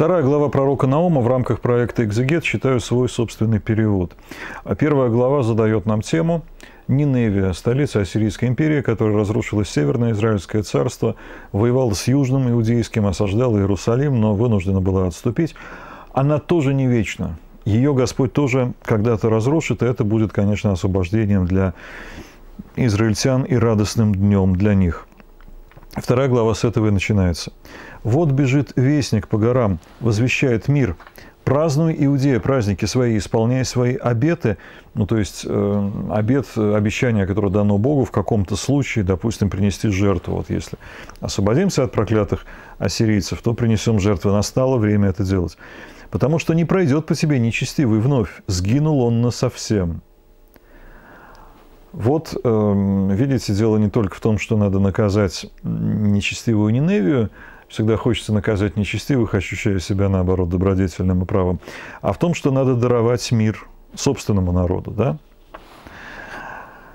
Вторая глава пророка Наума в рамках проекта «Экзегет» считаю свой собственный перевод. А первая глава задает нам тему Ниневия, столица Ассирийской империи, которая разрушила Северное Израильское царство, воевала с Южным Иудейским, осаждала Иерусалим, но вынуждена была отступить. Она тоже не вечна. Ее Господь тоже когда-то разрушит, и это будет, конечно, освобождением для израильтян и радостным днем для них. Вторая глава с этого и начинается. «Вот бежит вестник по горам, возвещает мир. Празднуй, Иудея, праздники свои, исполняй свои обеты». Ну, то есть, обет, обещание, которое дано Богу в каком-то случае, допустим, принести жертву. Вот если освободимся от проклятых ассирийцев, то принесем жертву. Настало время это делать. «Потому что не пройдет по тебе нечестивый вновь, сгинул он насовсем». Вот, видите, дело не только в том, что надо наказать нечестивую Ниневию, всегда хочется наказать нечестивых, ощущая себя, наоборот, добродетельным и правым, а в том, что надо даровать мир собственному народу, да?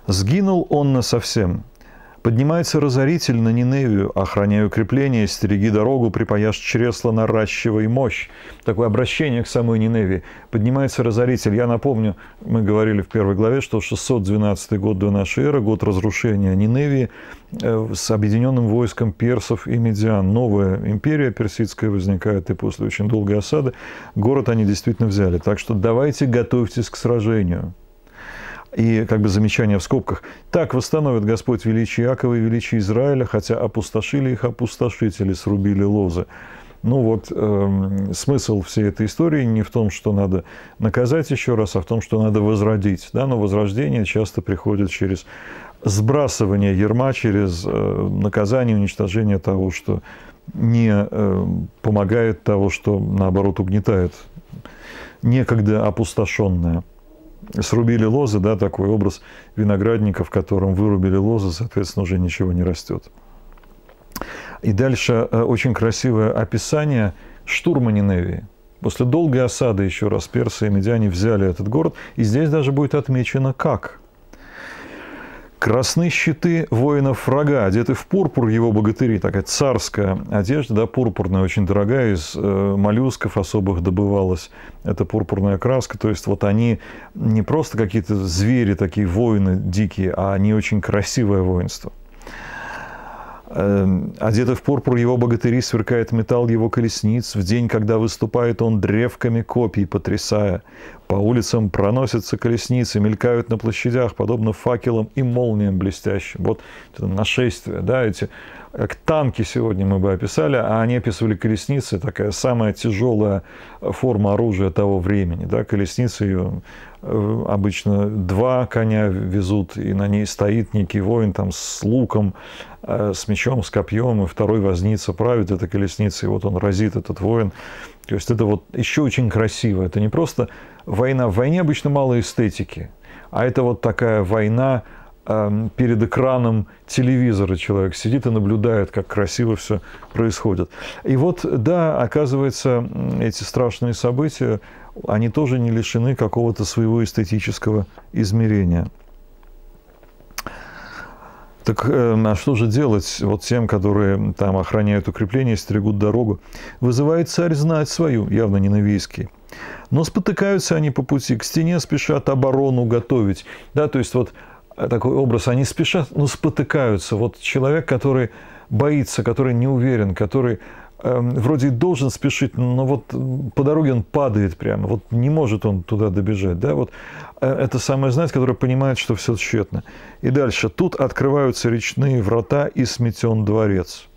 «Сгинул он насовсем. Поднимается разоритель на Ниневию, охраняя укрепление, стереги дорогу, припаяшь чресла, наращивай мощь». Такое обращение к самой Ниневии. Поднимается разоритель. Я напомню, мы говорили в первой главе, что 612 год до нашей эры, год разрушения Ниневии с объединенным войском персов и медиан. Новая империя персидская возникает, и после очень долгой осады город они действительно взяли. Так что давайте готовьтесь к сражению. И как бы замечание в скобках. «Так восстановит Господь величие Иакова и величие Израиля, хотя опустошили их опустошители, срубили лозы». Ну вот, смысл всей этой истории не в том, что надо наказать еще раз, а в том, что надо возродить. Да? Но возрождение часто приходит через сбрасывание ярма, через наказание, уничтожение того, что не помогает, того, что, наоборот, угнетает некогда опустошенное. Срубили лозы, да, такой образ виноградника, в котором вырубили лозы, соответственно, уже ничего не растет. И дальше очень красивое описание штурма Ниневии. После долгой осады, еще раз, персы и медиане взяли этот город, и здесь даже будет отмечено как. «Красны щиты воинов врага, одеты в пурпур его богатыри». Такая царская одежда, да, пурпурная, очень дорогая, из моллюсков особых добывалась эта пурпурная краска. То есть, вот они не просто какие-то звери, такие воины дикие, а они очень красивое воинство. «Одеты в пурпур его богатыри, сверкает металл его колесниц. В день, когда выступает он, древками копий потрясая. По улицам проносятся колесницы, мелькают на площадях, подобно факелам и молниям блестящим». Вот это нашествие, да, эти, как танки сегодня мы бы описали, а они описывали колесницы, такая самая тяжелая форма оружия того времени, да, колесницы ее обычно два коня везут, и на ней стоит некий воин там с луком, с мечом, с копьем, и второй возница правит этой колесницей, и вот он разит, этот воин. То есть это вот еще очень красиво. Это не просто война. В войне обычно мало эстетики. А это вот такая война перед экраном телевизора. Человек сидит и наблюдает, как красиво все происходит. И вот, да, оказывается, эти страшные события, они тоже не лишены какого-то своего эстетического измерения. Так а что же делать вот тем, которые там охраняют укрепления, стерегут дорогу? «Вызывает царь знать свою», явно ниневийский. «Но спотыкаются они по пути, к стене спешат оборону готовить». Да, то есть вот такой образ, они спешат, но спотыкаются. Вот человек, который боится, который не уверен, который вроде должен спешить, но вот по дороге он падает прямо, вот не может он туда добежать. Да? Вот это самая знать, которая понимает, что все тщетно. И дальше. «Тут открываются речные врата, и сметен дворец».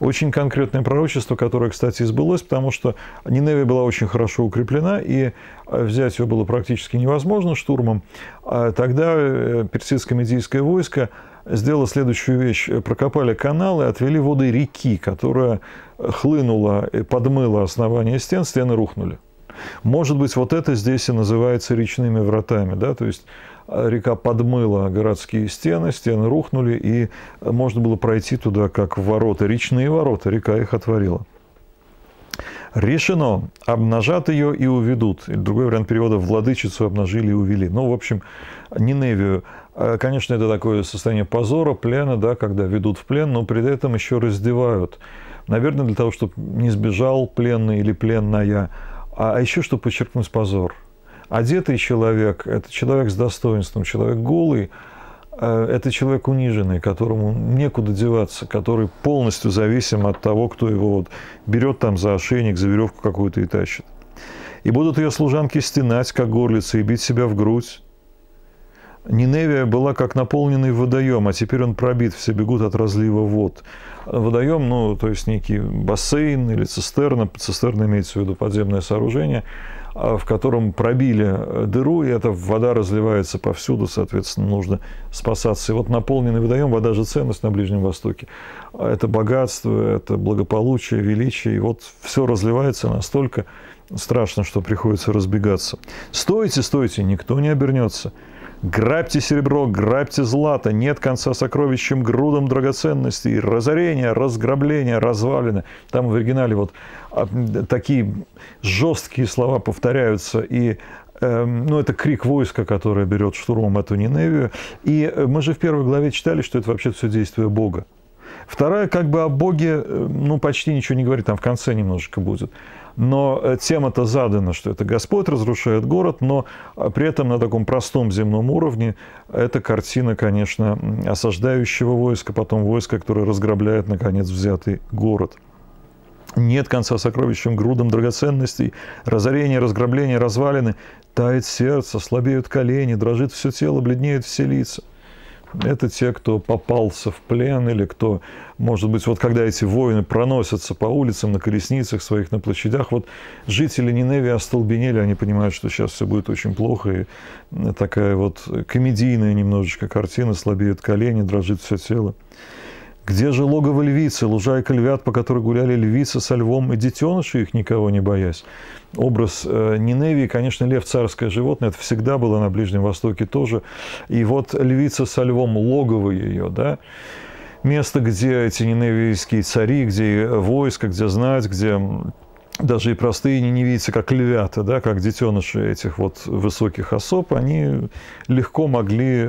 Очень конкретное пророчество, которое, кстати, сбылось, потому что Ниневия была очень хорошо укреплена, и взять ее было практически невозможно штурмом. Тогда персидско-медийское войско сделала следующую вещь. Прокопали каналы, отвели воды реки, которая хлынула, подмыла основание стен, стены рухнули. Может быть, вот это здесь и называется речными вратами. Да? То есть река подмыла городские стены, стены рухнули, и можно было пройти туда, как в ворота. Речные ворота, река их отворила. «Решено, обнажат ее и уведут». Или другой вариант перевода: «владычицу обнажили и увели». Ну, в общем, Ниневию. Конечно, это такое состояние позора, плена, да, когда ведут в плен, но при этом еще раздевают. Наверное, для того, чтобы не сбежал пленный или пленная. А еще, чтобы подчеркнуть позор. Одетый человек – это человек с достоинством, человек голый – это человек униженный, которому некуда деваться, который полностью зависим от того, кто его вот берет там за ошейник, за веревку какую-то и тащит. «И будут ее служанки стенать, как горлицы, и бить себя в грудь». Ниневия была как наполненный водоем, а теперь он пробит, все бегут от разлива вод. Водоем, ну, то есть некий бассейн или цистерна, цистерна имеется в виду подземное сооружение, в котором пробили дыру, и эта вода разливается повсюду, соответственно, нужно спасаться. И вот наполненный водоем, вода же ценность на Ближнем Востоке. Это богатство, это благополучие, величие, и вот все разливается настолько страшно, что приходится разбегаться. «Стойте, стойте, никто не обернется». Грабьте серебро, грабьте злато, нет конца сокровищем, грудам драгоценностей, разорения, разграбления, развалины. Там в оригинале вот такие жесткие слова повторяются, и ну, это крик войска, которое берет штурмом эту Ниневию. И мы же в первой главе читали, что это вообще все действие Бога. Вторая как бы о Боге, ну, почти ничего не говорит, там в конце немножечко будет. Но тема-то задана, что это Господь разрушает город, но при этом на таком простом земном уровне это картина, конечно, осаждающего войска, потом войска, которое разграбляет, наконец, взятый город. Нет конца сокровищем, грудам драгоценностей, разорение, разграбление, развалины, тает сердце, слабеют колени, дрожит все тело, бледнеют все лица. Это те, кто попался в плен, или кто, может быть, вот когда эти воины проносятся по улицам, на колесницах своих, на площадях, вот жители Ниневии остолбенели, они понимают, что сейчас все будет очень плохо, и такая вот комедийная немножечко картина, слабеют колени, дрожит все тело. «Где же логово львицы, лужайка львят, по которой гуляли львицы со львом и детеныши их, никого не боясь?» Образ Ниневии, конечно, лев – царское животное, это всегда было на Ближнем Востоке тоже. И вот львица со львом, логово ее, да? Место, где эти ниневийские цари, где войско, где знать, где даже и простые ниневийцы, как львята, да, как детеныши этих вот высоких особ, они легко могли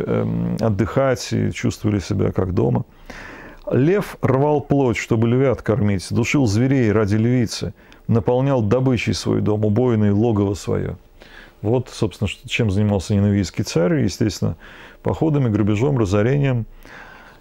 отдыхать и чувствовали себя как дома. Лев рвал плоть, чтобы львят кормить, душил зверей ради львицы, наполнял добычей свой дом, убойное логово свое. Вот, собственно, чем занимался ниневийский царь, естественно, походами, грабежом, разорением.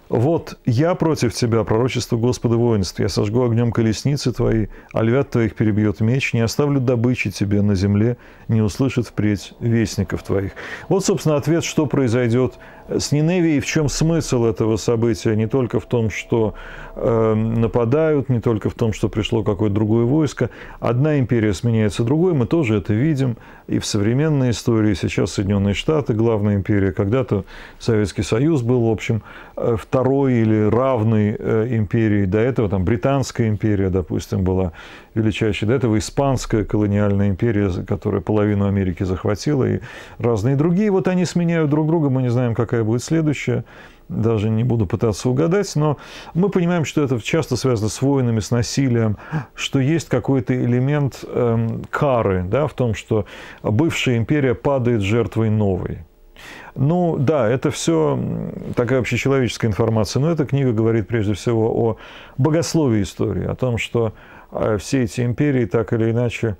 «Вот я против тебя, пророчество Господа воинств, я сожгу огнем колесницы твои, а львят твоих перебьет меч, не оставлю добычи тебе на земле, не услышит впредь вестников твоих». Вот, собственно, ответ, что произойдет с Ниневией, в чем смысл этого события, не только в том, что нападают, не только в том, что пришло какое-то другое войско. Одна империя сменяется другой, мы тоже это видим и в современной истории. Сейчас Соединенные Штаты, главная империя, когда-то Советский Союз был, в общем, второй или равной империей. До этого там Британская империя, допустим, была величайшей. До этого Испанская колониальная империя, которая половину Америки захватила, и разные другие. Вот они сменяют друг друга, мы не знаем, как будет следующее, даже не буду пытаться угадать, но мы понимаем, что это часто связано с войнами, с насилием, что есть какой-то элемент кары, да, в том, что бывшая империя падает жертвой новой. Ну, да, это все такая общечеловеческая информация, но эта книга говорит прежде всего о богословии истории, о том, что все эти империи так или иначе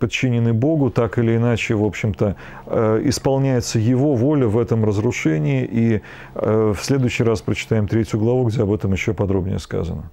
подчинены Богу, так или иначе, в общем-то, исполняется Его воля в этом разрушении. И в следующий раз прочитаем 3 главу, где об этом еще подробнее сказано.